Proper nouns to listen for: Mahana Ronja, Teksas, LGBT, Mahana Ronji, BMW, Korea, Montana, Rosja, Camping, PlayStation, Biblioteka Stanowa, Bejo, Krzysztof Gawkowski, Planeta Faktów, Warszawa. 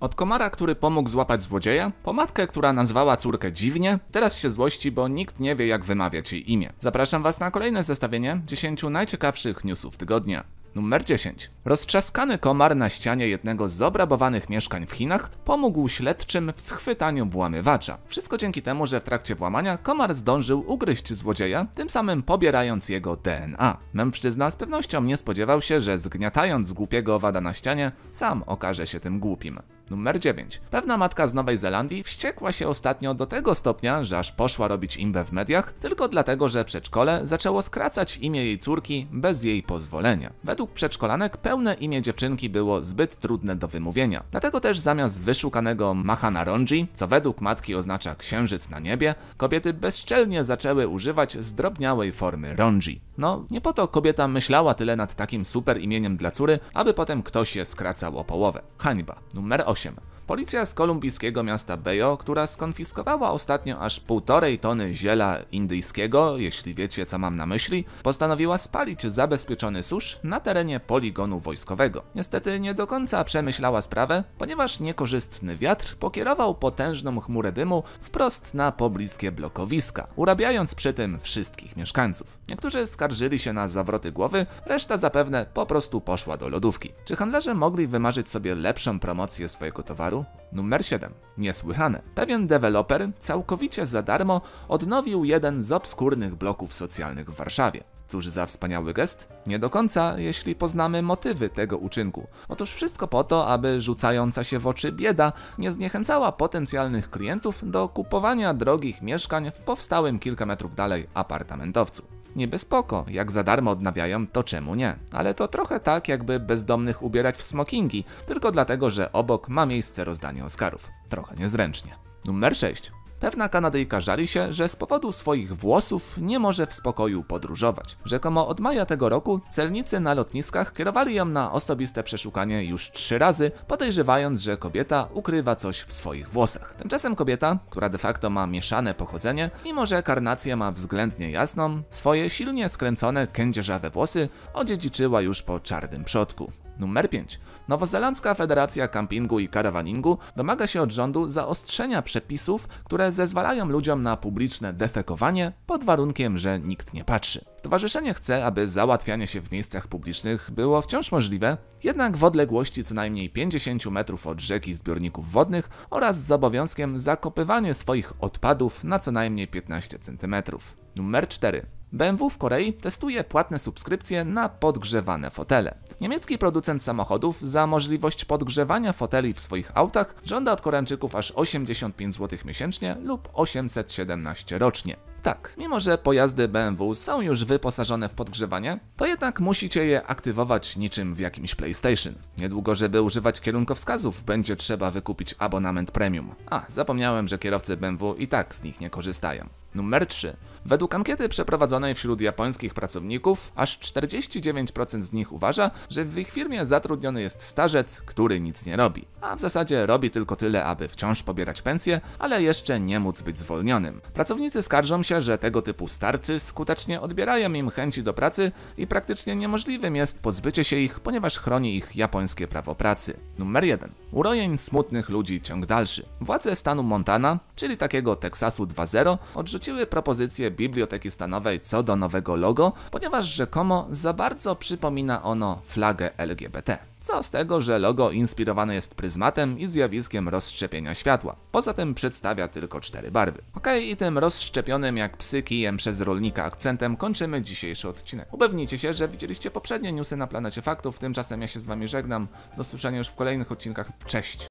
Od komara, który pomógł złapać złodzieja, po matkę, która nazwała córkę dziwnie, teraz się złości, bo nikt nie wie, jak wymawiać jej imię. Zapraszam was na kolejne zestawienie 10 najciekawszych newsów tygodnia. Numer 10. Roztrzaskany komar na ścianie jednego z obrabowanych mieszkań w Chinach pomógł śledczym w schwytaniu włamywacza. Wszystko dzięki temu, że w trakcie włamania komar zdążył ugryźć złodzieja, tym samym pobierając jego DNA. Mężczyzna z pewnością nie spodziewał się, że zgniatając głupiego owada na ścianie, sam okaże się tym głupim. Numer 9. Pewna matka z Nowej Zelandii wściekła się ostatnio do tego stopnia, że aż poszła robić imbę w mediach, tylko dlatego, że przedszkole zaczęło skracać imię jej córki bez jej pozwolenia. Według przedszkolanek pełne imię dziewczynki było zbyt trudne do wymówienia. Dlatego też zamiast wyszukanego Mahana Ronji, co według matki oznacza księżyc na niebie, kobiety bezczelnie zaczęły używać zdrobniałej formy Ronji. No, nie po to kobieta myślała tyle nad takim super imieniem dla córy, aby potem ktoś je skracał o połowę. Hańba. Numer 8. Policja z kolumbijskiego miasta Bejo, która skonfiskowała ostatnio aż 1,5 tony ziela indyjskiego, jeśli wiecie co mam na myśli, postanowiła spalić zabezpieczony susz na terenie poligonu wojskowego. Niestety nie do końca przemyślała sprawę, ponieważ niekorzystny wiatr pokierował potężną chmurę dymu wprost na pobliskie blokowiska, urabiając przy tym wszystkich mieszkańców. Niektórzy skarżyli się na zawroty głowy, reszta zapewne po prostu poszła do lodówki. Czy handlarze mogli wymarzyć sobie lepszą promocję swojego towaru? Numer 7. Niesłychane. Pewien deweloper całkowicie za darmo odnowił jeden z obskurnych bloków socjalnych w Warszawie. Cóż za wspaniały gest? Nie do końca, jeśli poznamy motywy tego uczynku. Otóż wszystko po to, aby rzucająca się w oczy bieda nie zniechęcała potencjalnych klientów do kupowania drogich mieszkań w powstałym kilka metrów dalej apartamentowcu. Niby spoko, jak za darmo odnawiają, to czemu nie? Ale to trochę tak, jakby bezdomnych ubierać w smokingi, tylko dlatego, że obok ma miejsce rozdanie Oscarów. Trochę niezręcznie. Numer 6. Pewna Kanadyjka żali się, że z powodu swoich włosów nie może w spokoju podróżować. Rzekomo od maja tego roku celnicy na lotniskach kierowali ją na osobiste przeszukanie już 3 razy, podejrzewając, że kobieta ukrywa coś w swoich włosach. Tymczasem kobieta, która de facto ma mieszane pochodzenie, mimo że karnację ma względnie jasną, swoje silnie skręcone, kędzierzawe włosy odziedziczyła już po czarnym przodku. Numer 5. Nowozelandzka Federacja Campingu i Karawaningu domaga się od rządu zaostrzenia przepisów, które zezwalają ludziom na publiczne defekowanie pod warunkiem, że nikt nie patrzy. Stowarzyszenie chce, aby załatwianie się w miejscach publicznych było wciąż możliwe, jednak w odległości co najmniej 50 metrów od rzeki zbiorników wodnych oraz z obowiązkiem zakopywania swoich odpadów na co najmniej 15 cm. Numer 4. BMW w Korei testuje płatne subskrypcje na podgrzewane fotele. Niemiecki producent samochodów za możliwość podgrzewania foteli w swoich autach żąda od Koreańczyków aż 85 zł miesięcznie lub 817 rocznie. Tak, mimo że pojazdy BMW są już wyposażone w podgrzewanie, to jednak musicie je aktywować niczym w jakimś PlayStation. Niedługo, żeby używać kierunkowskazów, będzie trzeba wykupić abonament premium. A, zapomniałem, że kierowcy BMW i tak z nich nie korzystają. Numer 3. Według ankiety przeprowadzonej wśród japońskich pracowników, aż 49% z nich uważa, że w ich firmie zatrudniony jest starzec, który nic nie robi. A w zasadzie robi tylko tyle, aby wciąż pobierać pensję, ale jeszcze nie móc być zwolnionym. Pracownicy skarżą się, że tego typu starcy skutecznie odbierają im chęci do pracy i praktycznie niemożliwym jest pozbycie się ich, ponieważ chroni ich japońskie prawo pracy. Numer 1. Urojeń smutnych ludzi ciąg dalszy. Władze stanu Montana, czyli takiego Teksasu 2.0, odrzuciły propozycję Biblioteki Stanowej co do nowego logo, ponieważ rzekomo za bardzo przypomina ono flagę LGBT. Co z tego, że logo inspirowane jest pryzmatem i zjawiskiem rozszczepienia światła. Poza tym przedstawia tylko 4 barwy. Okej, i tym rozszczepionym jak psy kijem przez rolnika akcentem kończymy dzisiejszy odcinek. Upewnijcie się, że widzieliście poprzednie newsy na Planecie Faktów, tymczasem ja się z wami żegnam. Do usłyszenia już w kolejnych odcinkach. Cześć!